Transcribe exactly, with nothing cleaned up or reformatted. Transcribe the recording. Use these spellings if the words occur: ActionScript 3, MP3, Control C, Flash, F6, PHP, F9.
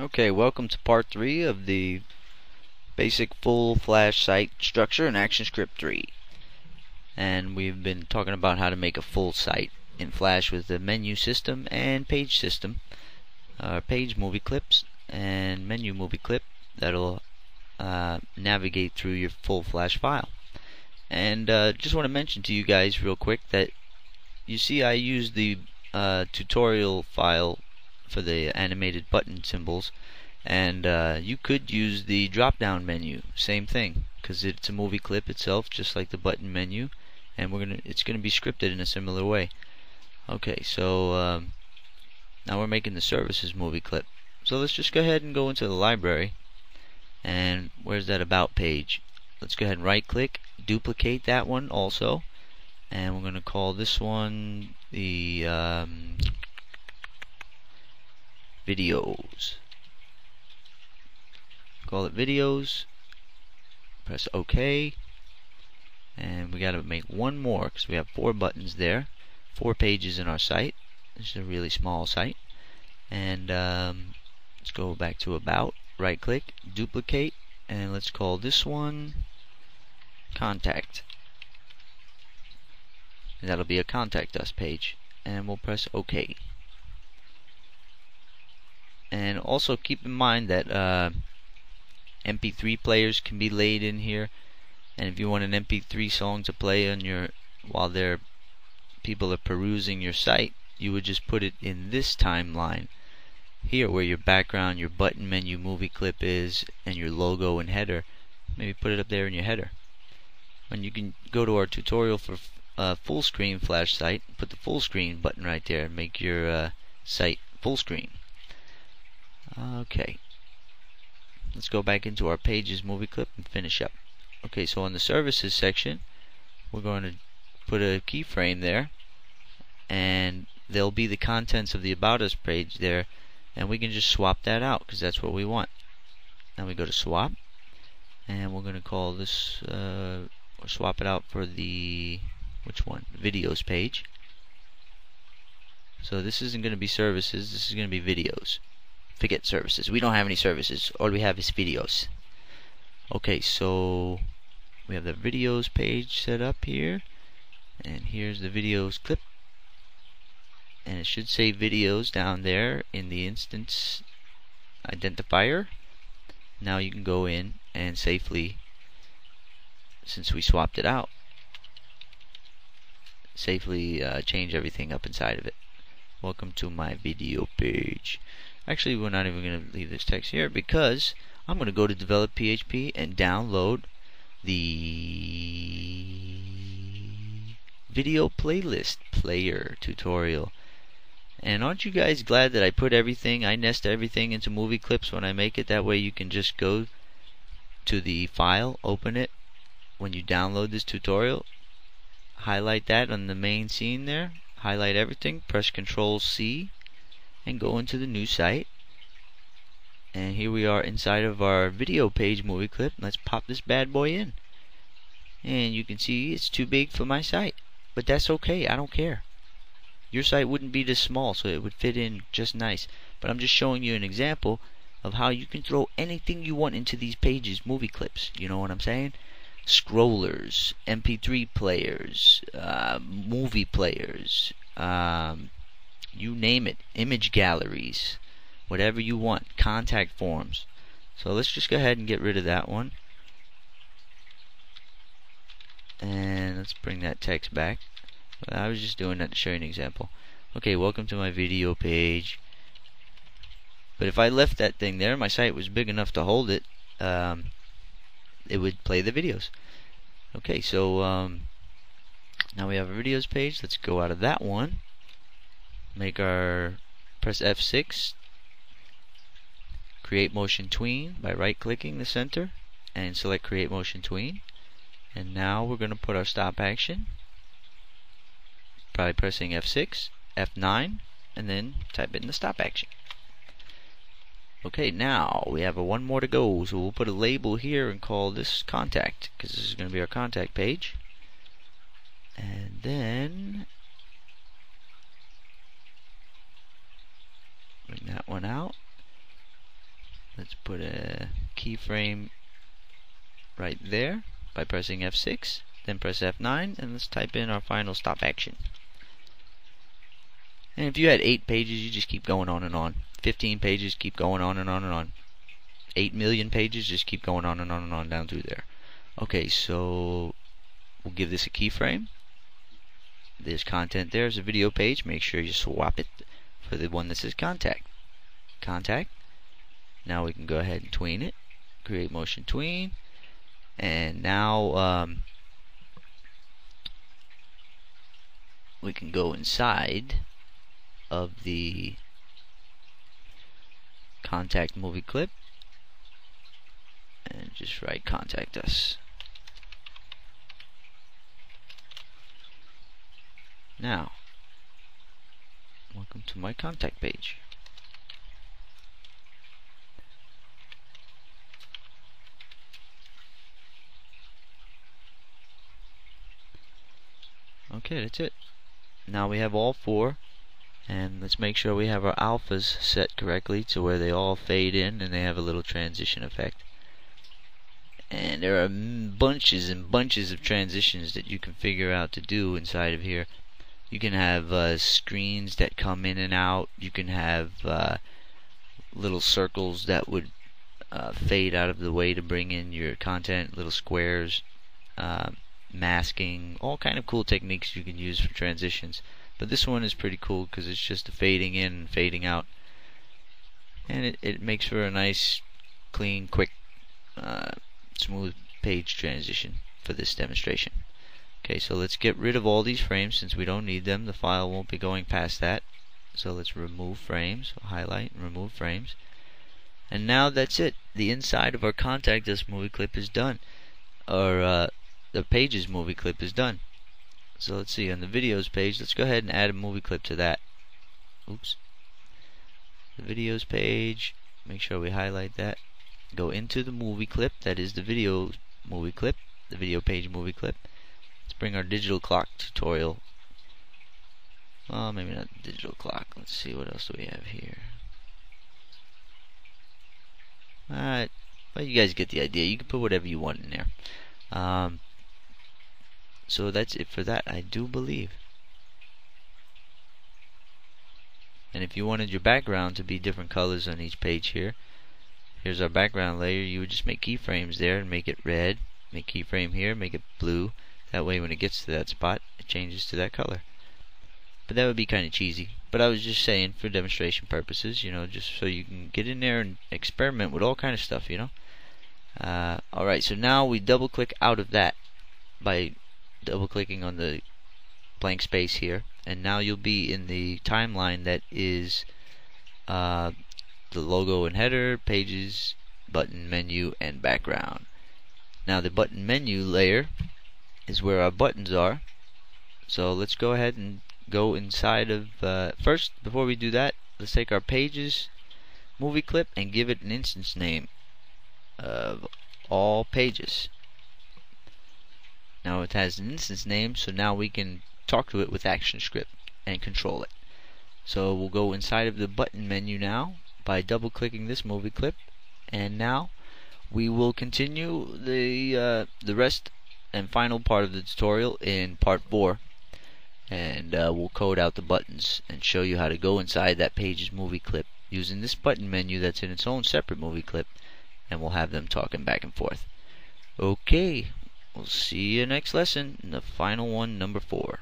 Okay, welcome to part three of the basic full Flash site structure in ActionScript three. And we've been talking about how to make a full site in Flash with the menu system and page system, uh, page movie clips and menu movie clip that'll uh, navigate through your full Flash file. And uh, just want to mention to you guys real quick that you see I used the uh, tutorial file for the animated button symbols, and uh, you could use the drop down menu, same thing, because it's a movie clip itself just like the button menu, and we're gonna it's gonna be scripted in a similar way. Okay, so um, now we're making the services movie clip, so let's just go ahead and go into the library, and where's that about page? Let's go ahead and right click, duplicate that one also, and we're gonna call this one the um, videos. Call it videos. Press OK. And we got to make one more because we have four buttons there, four pages in our site. This is a really small site. And um, let's go back to about. Right click, duplicate, and let's call this one contact. And that'll be a contact us page. And we'll press OK. And also keep in mind that uh, M P three players can be laid in here, and if you want an M P three song to play on your while they're people are perusing your site, you would just put it in this timeline here where your background, your button menu movie clip is, and your logo and header. Maybe put it up there in your header. And you can go to our tutorial for uh, full screen Flash site, put the full screen button right there and make your uh, site full screen. Okay, let's go back into our pages movie clip and finish up. Okay, so on the services section we're going to put a keyframe there, and there'll be the contents of the About Us page there, and we can just swap that out because that's what we want. Now we go to swap, and we're going to call this uh, swap it out for the which one? Videos page. So this isn't going to be services, this is going to be videos. Forget services. We don't have any services. All we have is videos. Okay, so we have the videos page set up here, and here's the videos clip, and it should say videos down there in the instance identifier. Now you can go in and safely, since we swapped it out, safely uh, change everything up inside of it. Welcome to my video page. Actually, we're not even going to leave this text here because I'm going to go to develop P H P and download the video playlist player tutorial. And aren't you guys glad that I put everything, I nest everything into movie clips when I make it? That way you can just go to the file, open it when you download this tutorial, highlight that on the main scene there, highlight everything, press Control C, and go into the new site, and here we are inside of our video page movie clip. Let's pop this bad boy in, and you can see it's too big for my site, but that's okay, I don't care. Your site wouldn't be this small, so it would fit in just nice, but I'm just showing you an example of how you can throw anything you want into these pages movie clips, you know what I'm saying? Scrollers, M P three players, uh, movie players, um, you name it, image galleries, whatever you want, contact forms. So let's just go ahead and get rid of that one, and let's bring that text back. I was just doing that to show you an example. Okay, welcome to my video page. But if I left that thing there, my site was big enough to hold it, um, it would play the videos. Okay, so um, now we have a videos page. Let's go out of that one, make our, press F six, create motion tween by right clicking the center and select create motion tween, and now we're going to put our stop action by pressing F six, F nine, and then type in the stop action. Okay, now we have a one more to go, so we'll put a label here and call this contact because this is going to be our contact page, and then bring that one out, let's put a keyframe right there by pressing F six, then press F nine, and let's type in our final stop action. And if you had eight pages, you just keep going on and on. Fifteen pages, keep going on and on and on. Eight million pages, just keep going on and on and on down through there. Okay, so we'll give this a keyframe. There's content, there's a video page. Make sure you swap it for the one that says contact. Contact. Now we can go ahead and tween it. Create motion tween. And now um, we can go inside of the contact movie clip and just write contact us. Now, welcome to my contact page. Okay, that's it. Now we have all four, and let's make sure we have our alphas set correctly to where they all fade in and they have a little transition effect. And there are bunches and bunches of transitions that you can figure out to do inside of here. You can have uh, screens that come in and out. You can have uh, little circles that would uh, fade out of the way to bring in your content, little squares, uh, masking, all kind of cool techniques you can use for transitions. But this one is pretty cool because it's just a fading in and fading out. And it, it makes for a nice, clean, quick, uh, smooth page transition for this demonstration. Okay, so let's get rid of all these frames since we don't need them. The file won't be going past that. So let's remove frames, highlight, and remove frames. And now that's it. The inside of our Contact Us movie clip is done. Or uh, the Pages movie clip is done. So let's see, on the Videos page, let's go ahead and add a movie clip to that. Oops. The Videos page, make sure we highlight that. Go into the movie clip, that is the video movie clip, the video page movie clip. Let's bring our digital clock tutorial. Well, maybe not digital clock. Let's see, what else do we have here? Alright, well, you guys get the idea. You can put whatever you want in there. Um, so that's it for that, I do believe. And if you wanted your background to be different colors on each page here, here's our background layer. You would just make keyframes there and make it red. Make keyframe here, make it blue. That way when it gets to that spot, it changes to that color. But that would be kind of cheesy. But I was just saying for demonstration purposes, you know, just so you can get in there and experiment with all kind of stuff, you know. Uh, alright, so now we double click out of that by double clicking on the blank space here. And now you'll be in the timeline that is uh, the logo and header, pages, button menu, and background. Now the button menu layer is where our buttons are. So let's go ahead and go inside of uh, first, before we do that, let's take our pages movie clip and give it an instance name of all pages. Now it has an instance name, so now we can talk to it with ActionScript and control it. So we'll go inside of the button menu now by double clicking this movie clip, and now we will continue the uh, the rest and final part of the tutorial in part four, and uh, we'll code out the buttons and show you how to go inside that page's movie clip using this button menu that's in its own separate movie clip, and we'll have them talking back and forth. Okay, we'll see you next lesson in the final one, number four.